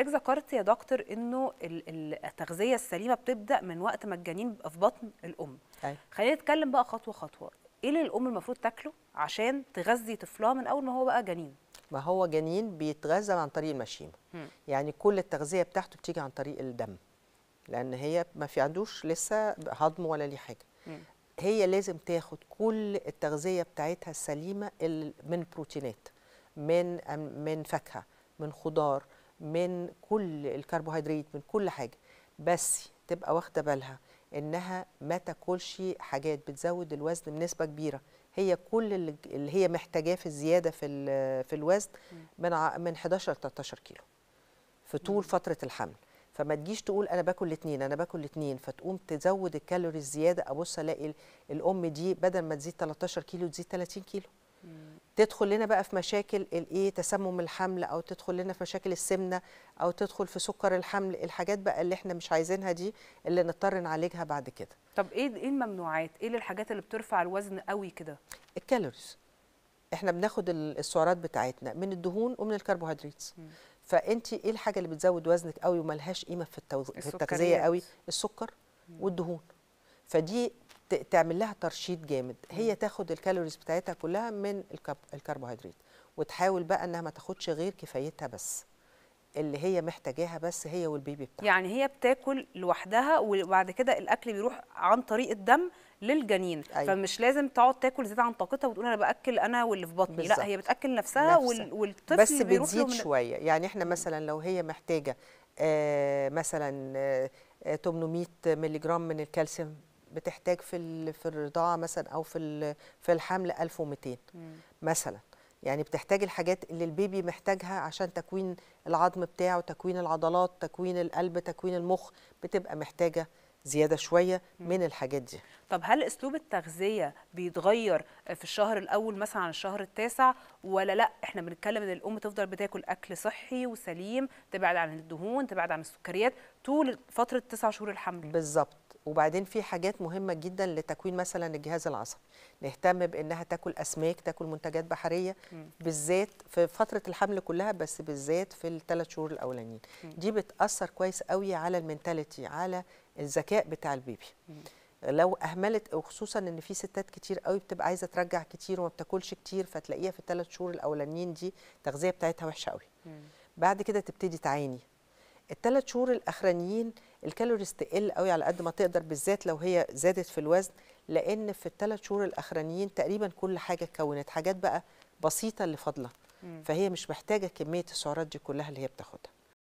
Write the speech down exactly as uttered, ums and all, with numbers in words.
حضرتك ذكرت يا دكتور انه التغذيه السليمه بتبدا من وقت ما الجنين بيبقى في بطن الام. أي. خلينا نتكلم بقى خطوه خطوه، ايه اللي الام المفروض تاكله عشان تغذي طفلها من اول ما هو بقى جنين؟ ما هو جنين بيتغذى عن طريق المشيمه، يعني كل التغذيه بتاعته بتيجي عن طريق الدم، لان هي ما في عندوش لسه هضم ولا ليه حاجه. م. هي لازم تاخد كل التغذيه بتاعتها السليمه من بروتينات، من من فاكهه، من خضار، من كل الكربوهيدرات، من كل حاجه، بس تبقى واخده بالها انها ما تاكلش حاجات بتزود الوزن بنسبه كبيره. هي كل اللي هي محتاجاه في الزياده في في الوزن من من احداشر ل تلتاشر كيلو في طول فتره الحمل. فما تجيش تقول انا باكل الاثنين انا باكل الاثنين فتقوم تزود الكالوريز زياده. ابص الاقي الام دي بدل ما تزيد تلتاشر كيلو تزيد تلاتين كيلو. تدخل لنا بقى في مشاكل الايه، تسمم الحمل، او تدخل لنا في مشاكل السمنه، او تدخل في سكر الحمل، الحاجات بقى اللي احنا مش عايزينها دي اللي نضطر نعالجها بعد كده. طب ايه ايه الممنوعات؟ ايه الحاجات اللي بترفع الوزن قوي كده؟ الكالوريز. احنا بناخد السعرات بتاعتنا من الدهون ومن الكربوهيدرات. فانت ايه الحاجه اللي بتزود وزنك قوي وملهاش قيمه في التغذيه التغذيه قوي؟ السكر والدهون. فدي تعمل لها ترشيد جامد، هي تاخد الكالوريز بتاعتها كلها من الكربوهيدرات، وتحاول بقى انها ما تاخدش غير كفايتها بس اللي هي محتاجاها، بس هي والبيبي بتاعها. يعني هي بتاكل لوحدها وبعد كده الاكل بيروح عن طريق الدم للجنين. أيوة. فمش لازم تقعد تاكل زياده عن طاقتها وتقول انا باكل انا واللي في بطني. بالزبط. لا هي بتاكل نفسها وال... والطفل بس بتزيد شويه. يعني احنا مثلا لو هي محتاجه آه مثلا آه تمنمية مللي جرام من الكالسيوم، بتحتاج في في الرضاعه مثلا او في في الحمل ألف ومئتين مثلا. يعني بتحتاج الحاجات اللي البيبي محتاجها عشان تكوين العظم بتاعه، تكوين العضلات، تكوين القلب، تكوين المخ، بتبقى محتاجه زياده شويه من الحاجات دي. طب هل اسلوب التغذيه بيتغير في الشهر الاول مثلا عن الشهر التاسع ولا لا؟ احنا بنتكلم ان الام تفضل بتاكل اكل صحي وسليم، تبعد عن الدهون، تبعد عن السكريات طول فتره تسع شهور الحمل. بالظبط. وبعدين في حاجات مهمه جدا لتكوين مثلا الجهاز العصبي، نهتم بانها تاكل اسماك، تاكل منتجات بحريه، بالذات في فتره الحمل كلها بس بالذات في الثلاث شهور الاولانيين. دي بتاثر كويس قوي على المينتاليتي، على الذكاء بتاع البيبي. لو اهملت، وخصوصا ان في ستات كتير قوي بتبقى عايزه ترجع كتير وما بتاكلش كتير، فتلاقيها في الثلاث شهور الاولانيين دي التغذيه بتاعتها وحشه قوي. بعد كده تبتدي تعاني. الثلاث شهور الاخرانيين الكالوريز تقل قوي على قد ما تقدر، بالذات لو هي زادت في الوزن، لان في الثلاث شهور الاخرانيين تقريبا كل حاجه اتكونت، حاجات بقى بسيطه اللي فاضله، فهي مش محتاجه كميه السعرات دي كلها اللي هي بتاخدها.